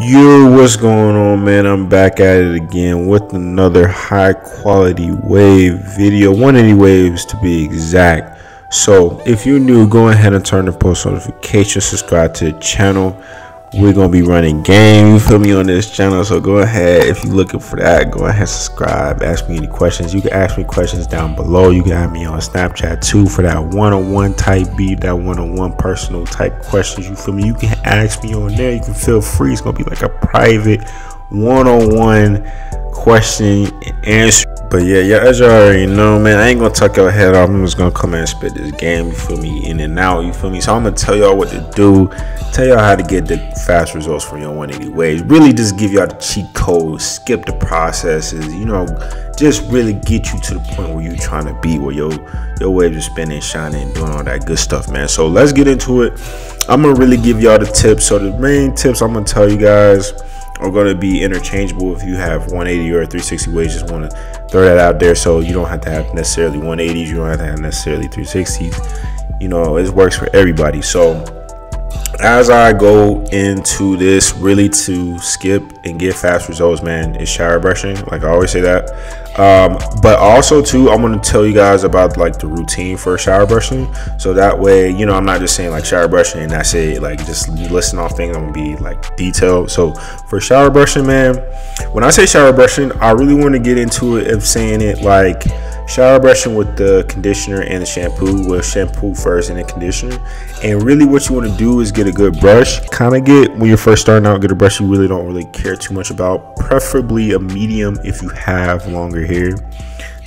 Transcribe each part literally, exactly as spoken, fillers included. Yo, what's going on, man? I'm back at it again with another high quality wave video, one eighty waves to be exact. So if you're new, go ahead and turn the post notifications, subscribe to the channel. We're gonna be running game, you feel me, on this channel. So go ahead, if you're looking for that, go ahead, subscribe, ask me any questions. You can ask me questions down below. You can have me on Snapchat too for that one-on-one type beat, that one-on-one personal type questions, you feel me. You can ask me on there, you can feel free. It's gonna be like a private one-on-one question and answer. But yeah, yeah, as you already know, man, I ain't gonna tuck your head off. I'm just gonna come in and spit this game, you feel me, in and out, you feel me. So I'm gonna tell y'all what to do, tell y'all how to get the fast results from your one eighty waves. Really just give y'all the cheat codes, skip the processes, you know, just really get you to the point where you trying to be, where your your waves are spinning, shining, and doing all that good stuff, man. So let's get into it. I'm gonna really give y'all the tips. So the main tips I'm gonna tell you guys are going to be interchangeable if you have one eighty or three sixty waves. Just want to throw that out there, so you don't have to have necessarily one eighties, you don't have to have necessarily three sixties, you know, it works for everybody. So as I go into this, really to skip and get fast results, man, is shower brushing, like I always say that, um but also too, I'm going to tell you guys about like the routine for shower brushing, so that way, you know, I'm not just saying like shower brushing and that's it, like just listing off things. I'm gonna be like detailed. So for shower brushing, man, when I say shower brushing, I really want to get into it of saying it like shower brushing with the conditioner and the shampoo, with shampoo first and then conditioner. And really what you want to do is get a good brush. Kind of get, when you're first starting out, get a brush you really don't really care too much about, preferably a medium if you have longer hair.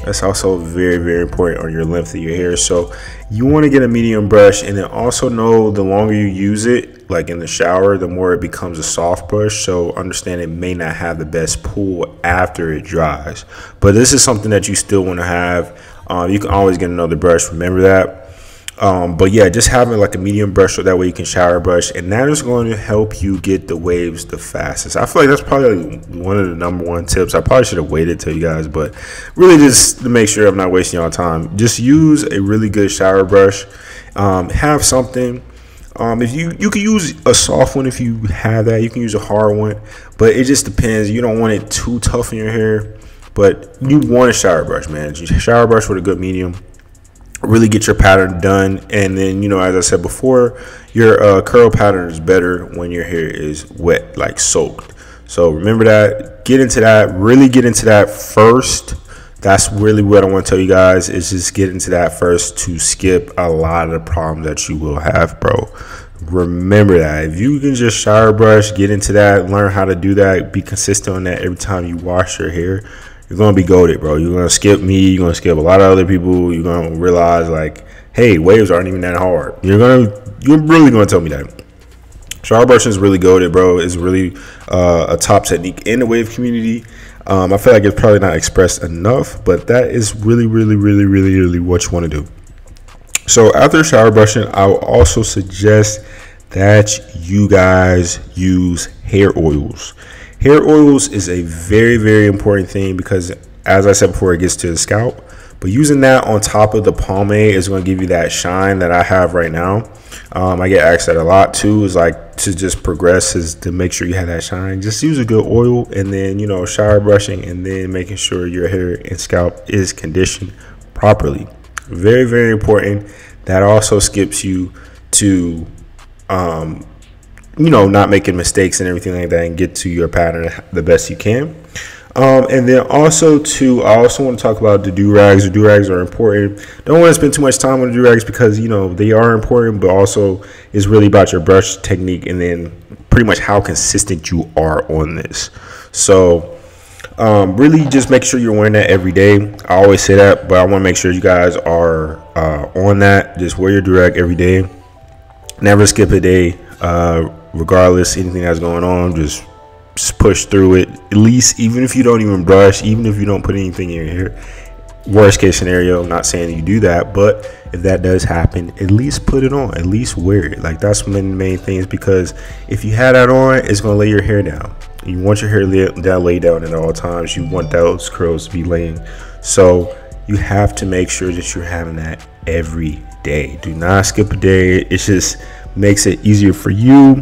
That's also very, very important on your length of your hair. So you want to get a medium brush, and then also know the longer you use it, like in the shower, the more it becomes a soft brush. So understand it may not have the best pull after it dries, but this is something that you still want to have. Um, you can always get another brush, remember that. Um, but yeah, just having like a medium brush, so that way you can shower brush, and that is going to help you get the waves the fastest. I feel like that's probably one of the number one tips. I probably should have waited till you guys, but really just to make sure I'm not wasting y'all time, just use a really good shower brush. Um, have something. Um, if you you can use a soft one if you have that, you can use a hard one, but it just depends. You don't want it too tough in your hair, but you want a shower brush, man. Just shower brush with a good medium. Really get your pattern done, and then, you know, as I said before, your uh, curl pattern is better when your hair is wet, like soaked. So remember that, get into that, really get into that first. That's really what I want to tell you guys, is just get into that first to skip a lot of the problems that you will have, bro. Remember that. If you can just shower brush, get into that, learn how to do that, be consistent on that every time you wash your hair, you're gonna be goated, bro. You're gonna skip me, you're gonna skip a lot of other people, you're gonna realize like, hey, waves aren't even that hard. You're gonna, you're really gonna tell me that. Shower brushing is really goated, bro. It's really uh, a top technique in the wave community. Um, I feel like it's probably not expressed enough, but that is really, really, really, really, really what you wanna do. So after shower brushing, I will also suggest that you guys use hair oils. Hair oils is a very, very important thing because, as I said before, it gets to the scalp. But using that on top of the pomade is going to give you that shine that I have right now. Um, I get asked that a lot too, is like to just progress, is to make sure you have that shine. Just use a good oil, and then, you know, shower brushing, and then making sure your hair and scalp is conditioned properly. Very, very important. That also skips you to... Um, you know, not making mistakes and everything like that, and get to your pattern the best you can. Um, and then also too, I also want to talk about the do-rags. The do-rags are important. Don't want to spend too much time on the do-rags because, you know, they are important, but also it's really about your brush technique, and then pretty much how consistent you are on this. So um, really just make sure you're wearing that every day. I always say that, but I want to make sure you guys are uh, on that. Just wear your do-rag every day. Never skip a day. Uh, regardless anything that's going on, just, just push through it. At least, even if you don't even brush, even if you don't put anything in your hair, worst case scenario, I'm not saying you do that, but if that does happen, at least put it on, at least wear it. Like, that's one of the main things, because if you had that on, it's going to lay your hair down. You want your hair lay, that laid down at all times. You want those curls to be laying, so you have to make sure that you're having that every day. Do not skip a day. It's just makes it easier for you.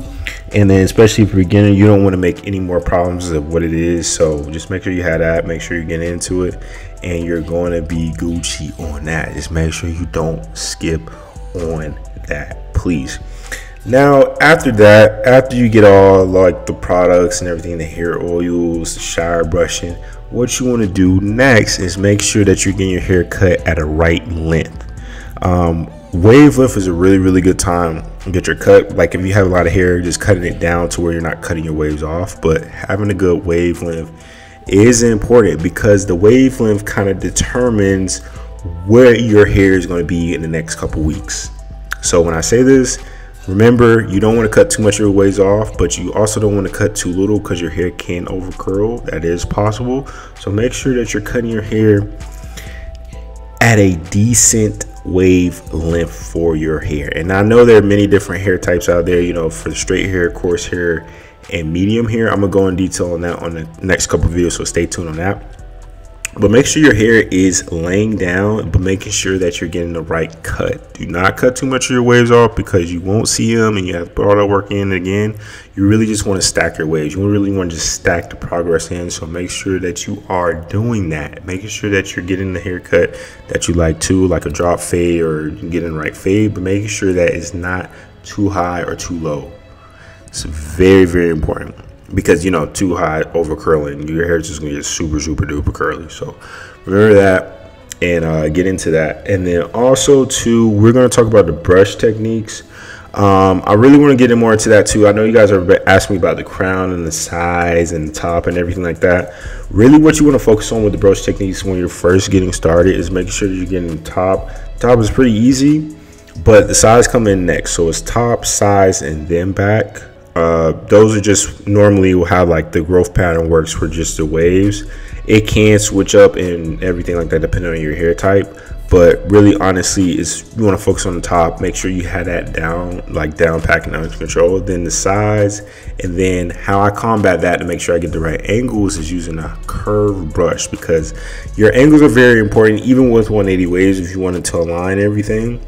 And then especially for beginner, you don't want to make any more problems of what it is. So just make sure you have that, make sure you get into it, and you're going to be Gucci on that. Just make sure you don't skip on that, please. Now, after that, after you get all like the products and everything, the hair oils, the shower brushing, what you want to do next is make sure that you're getting your hair cut at a right length. Um, wave length is a really, really good time to get your cut. Like if you have a lot of hair, just cutting it down to where you're not cutting your waves off, but having a good wavelength is important because the wavelength kind of determines where your hair is going to be in the next couple weeks. So when I say this, remember, you don't want to cut too much of your waves off, but you also don't want to cut too little because your hair can over curl. That is possible. So make sure that you're cutting your hair at a decent wave length for your hair. And I know there are many different hair types out there, you know, for the straight hair, coarse hair, and medium hair. I'm gonna go in detail on that on the next couple of videos, so stay tuned on that. But make sure your hair is laying down, but making sure that you're getting the right cut. Do not cut too much of your waves off because you won't see them and you have to put all that work in again. You really just want to stack your waves. You really want to just stack the progress in. So make sure that you are doing that. Making sure that you're getting the haircut that you like to, like a drop fade or getting the right fade, but making sure that it's not too high or too low. It's very, very important. Because, you know, too high over curling, your hair is just gonna get super, super duper curly. So remember that and uh, get into that. And then also too, we're gonna talk about the brush techniques. Um, I really want to get in more into that too. I know you guys are asking me about the crown and the size and the top and everything like that. Really what you want to focus on with the brush techniques when you're first getting started is making sure that you're getting the top. The top is pretty easy, but the sides come in next. So it's top, size, and then back. Uh, those are just normally how like the growth pattern works for just the waves. It can switch up and everything like that depending on your hair type, but really honestly is you want to focus on the top, make sure you have that down, like down pack and under control, then the sides. And then how I combat that to make sure I get the right angles is using a curved brush because your angles are very important even with one eighty waves if you wanted to align everything.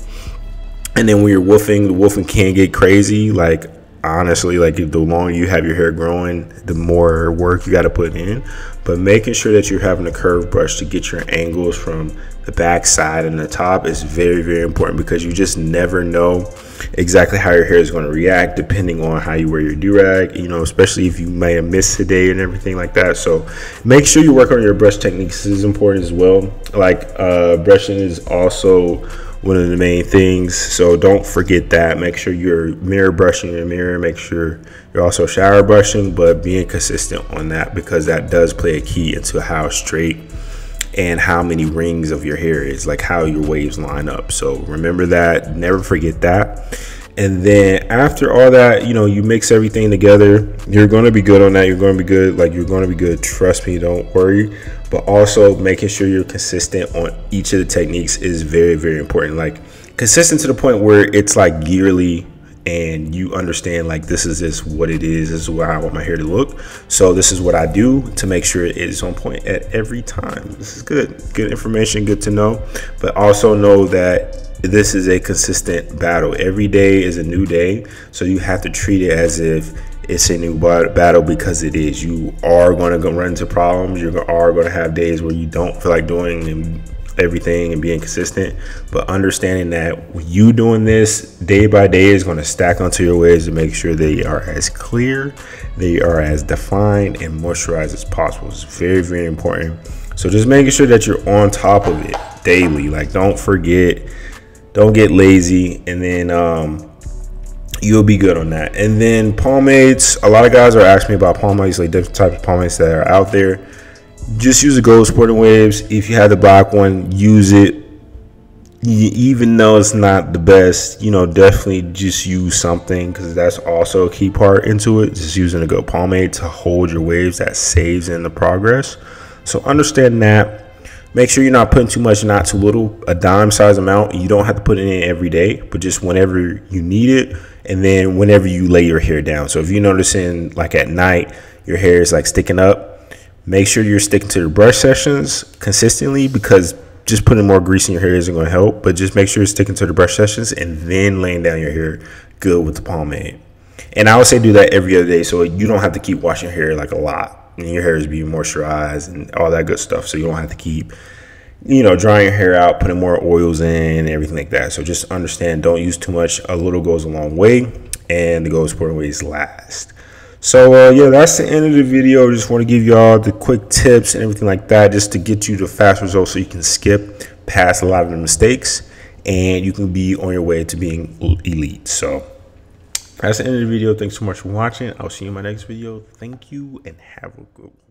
And then when you're woofing, the woofing can get crazy. Like honestly, like the longer you have your hair growing, the more work you got to put in, but making sure that you're having a curved brush to get your angles from the back side and the top is very, very important because you just never know exactly how your hair is going to react depending on how you wear your do-rag, you know, especially if you might have missed today and everything like that. So make sure you work on your brush techniques. This is important as well. Like uh, brushing is also one of the main things, so don't forget that. Make sure you're mirror brushing your mirror, make sure you're also shower brushing, but being consistent on that because that does play a key into how straight and how many rings of your hair is, like how your waves line up. So remember that, never forget that. And then after all that, you know, you mix everything together, you're going to be good on that. You're going to be good. Like you're going to be good. Trust me, don't worry. But also making sure you're consistent on each of the techniques is very, very important. Like consistent to the point where it's like yearly and you understand like this is this what it is. This is what I want my hair to look. So this is what I do to make sure it is on point at every time. This is good. Good information. Good to know. But also know that this is a consistent battle. Every day is a new day, so you have to treat it as if it's a new battle because it is. You are going to run into problems. You are going to have days where you don't feel like doing everything and being consistent, but understanding that you doing this day by day is going to stack onto your waves to make sure they are as clear, they are as defined and moisturized as possible. It's very, very important. So just making sure that you're on top of it daily. Like don't forget, don't get lazy, and then um, you'll be good on that. And then pomades, a lot of guys are asking me about pomades, like different types of pomades that are out there. Just use the gold sporting waves. If you have the black one, use it. Even though it's not the best, you know, definitely just use something because that's also a key part into it. Just using a good pomade to hold your waves, that saves in the progress. So understand that. Make sure you're not putting too much, not too little, a dime size amount. You don't have to put it in every day, but just whenever you need it. And then whenever you lay your hair down. So if you're noticing like at night, your hair is like sticking up, make sure you're sticking to your brush sessions consistently because just putting more grease in your hair isn't going to help, but just make sure you're sticking to the brush sessions and then laying down your hair good with the pomade. And I would say do that every other day so you don't have to keep washing your hair like a lot, and your hair is being moisturized and all that good stuff, so you don't have to keep, you know, drying your hair out, putting more oils in and everything like that. So just understand, don't use too much. A little goes a long way, and the goes part ways last. So, uh, yeah, that's the end of the video. Just want to give y'all the quick tips and everything like that just to get you the fast results so you can skip past a lot of the mistakes and you can be on your way to being elite. So that's the end of the video. Thanks so much for watching. I'll see you in my next video. Thank you and have a good one.